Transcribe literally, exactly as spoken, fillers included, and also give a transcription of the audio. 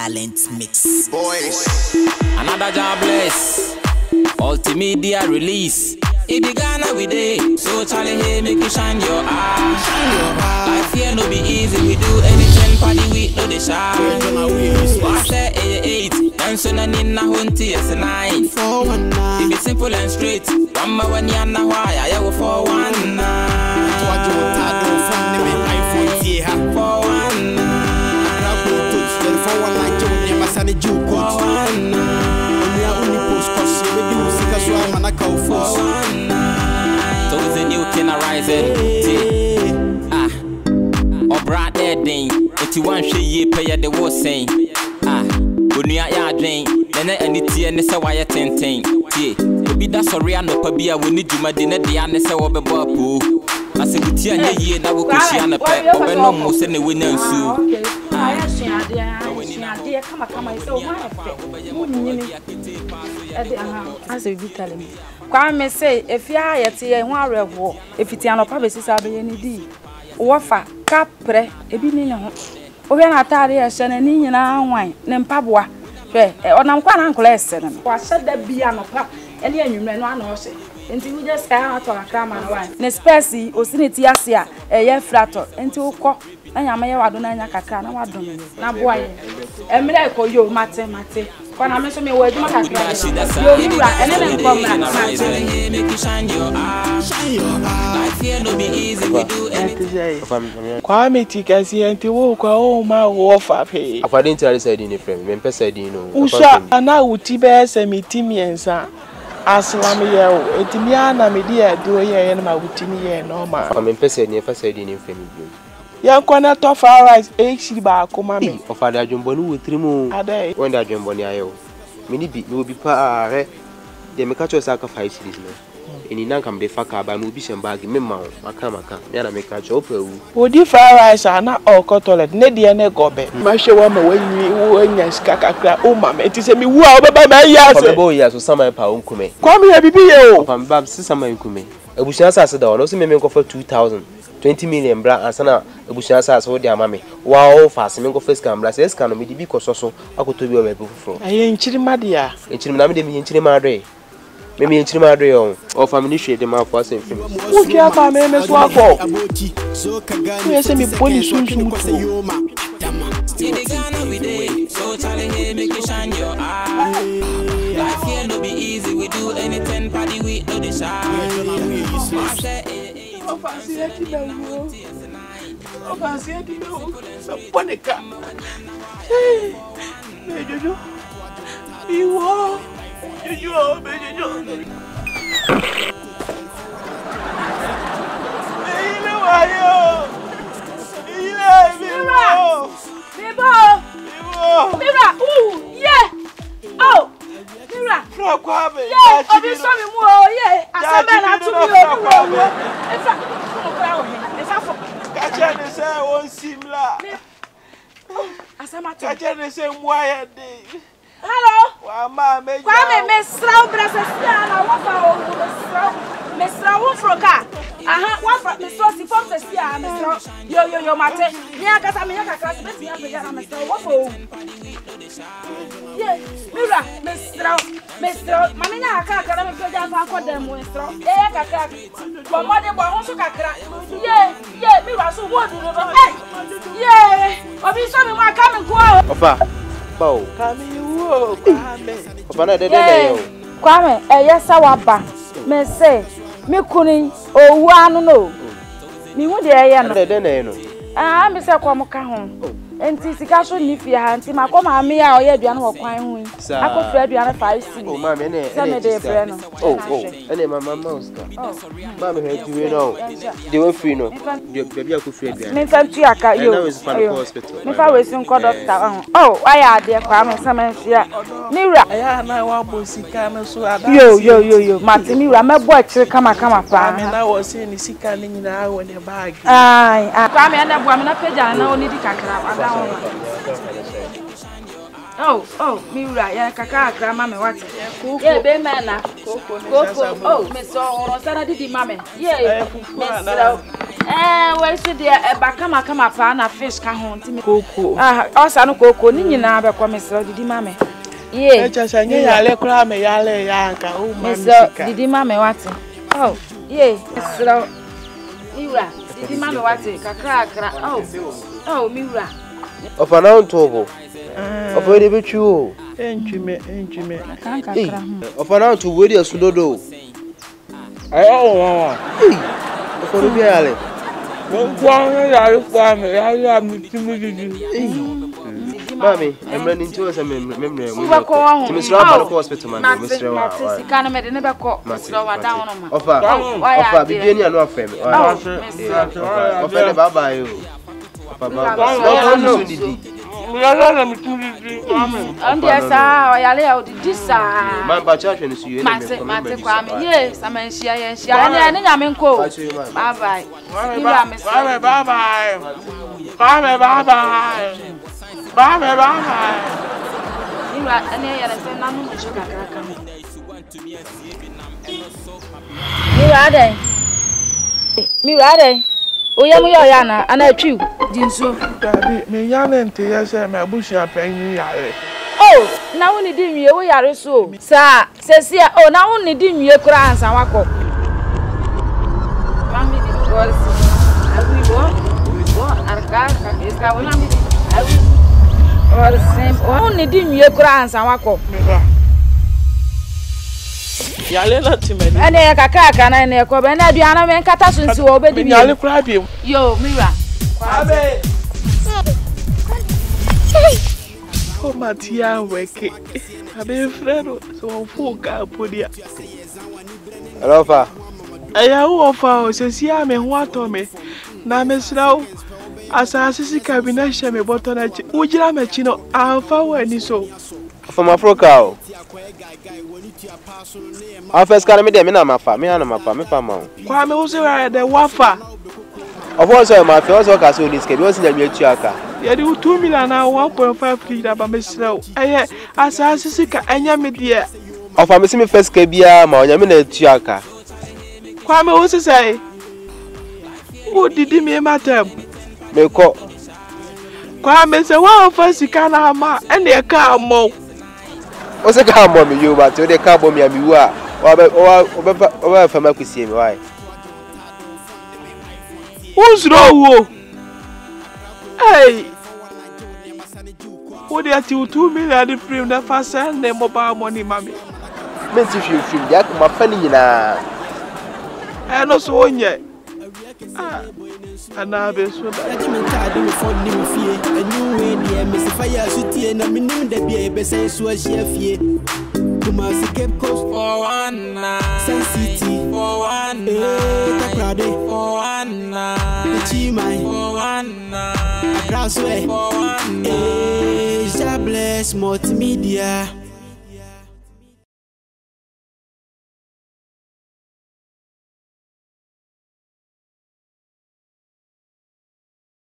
talent mix. Boys, another jobless, multimedia release. It began every day, so Charlie, hey, make you shine your eyes. Shine your eyes. Life here no be easy, we do anything party week, no they shine. What's that eight? I'm so na nina hunty as a nine. Four one nine. It be simple and straight. One by one year na why I go for one nine. What you want to do from the main iPhone here? For one nine. I go to the for one like you never saw the Jew cut. For one nine. We are only post cause we do sick as well man I go for one. So is the new king arising? Ah, or brought that thing. If you want she ye pay the war saying. Ah, but you are your dream. Then any tear nessa wire ten ten. T. Be that sorry and no pabia will need you my dinner the anessa or the bubble. I said, we tear the year that will push you on the pack or no more send the winner soon. Ah, she had dear come come and so much. As a vitalin. Kwa me say if you are yet here one revel, if it's an opera, this I'll be any deed. Wafa, capre, a binino. Ogan Atari, a shenanigans and our wine, Nampabua. On a one uncle lesson. What said that be an opera? And then you men one horse. Until we just got out on a cram and wine. Nespeci, Osinitiasia, a year flatter, until cock, and I may have done a cacana, what do you? Now, boy, a miracle you, Mate, Mate. When I mention me, where you are, and then come back. Make you shine your eyes. Shine your eyes. Life here no be easy. We do anything. Kwame tika si entiwo kwa o ma wofa pe. According to the side in the frame, me pesa side no. Usha ana utibe se mitimi ensa. Aslam yewo. Etimi ana me dia do ye na ma utimi ye no ma. Me pesa ni pesa side in the frame bi. Ya kwana to far rice eight ba akoma me ofada dwombonu wetrimu adai wonda dwomboni ayo mini bi no bi pa re de me catch us aka five series me eni nan kam de faka ba no bi shembag me ma maka maka me na me catch up ewu odi far rice ana okotolet ne de ne gobe ma hwe wa ma wanyi wo anya sika kakra o ma me ti se mi wu a obeba ma ya se obeba o ya so samai pa onkume kwami ya bibi ye o pam bam si samai onkume ebushia sa se da ono se me me ko for two thousand Twenty million bra and sana ebushasa so dia mame wow fast me go face camera say scan me di bi kososo akoto bi o be foforo aye nchirima dia nchirima me de me nchirima adre me me nchirima adre o o family shade ma for say film o ki aba me me so akọ so kagani o se mi boni sunsun so challenge make you shine your eye life here no be easy we do anything party we no dey shy. Oh, fancy that you know. Oh, fancy that you know. So, Bonica. Hey, Major. You are. You are, Major. You know, I am. You know, Viva. Viva. Ooh, yeah. Oh, Viva. No, Kwame. Yeah, I'll be sorry, more. Yeah, I'm not too good. It's a Hello, Mister Mamina, Kakana, Kakana, Enti sika so nifia anti makoma ame a oya aduane wo kwan hu akofra aduane five cedi o ma me ne e de fre no oh oh ene mama mauska ma me he diwe no de we free no de bia akofra aduane me fa tu aka yo me fa we sun ko doctor ahun oh waya ade kwa me samanfia me wura aya na wa bo sika me so ada yo yo yo yo mate me wura me bo akire kama kama pa me na wo se ni sika ni nyina wo ne bag ai akwa me na bo me na peja na oni di kakra. Oh, oh, Mira, yeah, Kaka, Grandma, what? Yeah, be man, Coco, oh, Miss Sarah, did the mammy? Yeah, Miss Eh, where is the bakama kama pana fish can hunt me cocoa. Ah, also no cocoa, Nina Bacomis, did the mammy. Yea, just a new alecram, yale, yanka, oh, Mister, did the mammy what? Oh, yea, slow. Mira, did the mammy what? Cacra, oh, oh, Mira. Of an old tobo. Of a little chew. Enchime, enchime. Of an old to wear your sudo. Oh, What do you have? Mammy, I'm running to us a memory. We were called Miss Robert Hospital, Miss Robert. You can't make another call. Miss Robert down of her. I begin your love family. I'm about by you. And yes, I lay out this side. My bachelor is you, yes, I mean, she is. I mean, cool. Bye bye. Bye bye. Bye bye. Bye bye. Bye bye. You are an air and I'm not sure I can come. Mirade. Mirade. Oh, Yana, and I too. Dinso, me Yana, yes, and my bush are paying me. Oh, now only dim you, we are so. Sir, says here, oh, now only dim your crowns and walk up. Mammy, it was as we walk, we walk, and Garka is our mammy. All the same, only dim your crowns and walk up. Yalena timeni. Ene ya kaka kana ene ko be na biana men kata sunsi wo be di mi. Yale kura bi. Yo, Mira. Kwabe. O matia weke. Abe fredo so fuka podia. Alofa. Eya wo fa o se si ame ho atome. Na mesrawo. Asasi sika bi na she me botona chi. Ujira me chi no afa wa ni so. From Africa, I first got me them in my family and my family. Kwame was the wafa. Of course, my first worker so this came was in the Milchaka. You do two million and one point five feet up a miss low. I as I see and yammy dear. Of a missing first cabia, my yamin Chiaka. Kwame was to say, what did you mean, madam? Kwame said, well, first you can't have my and their car more. What's a car bomb you, but today car bomb me and you are over from my cuisine, right? Who's wrong? Hey, what are you two million frame that fast and the mobile money, mammy? Miss, if you feel that, my funny now. And also, yet. And I'll be so bad. Multimedia.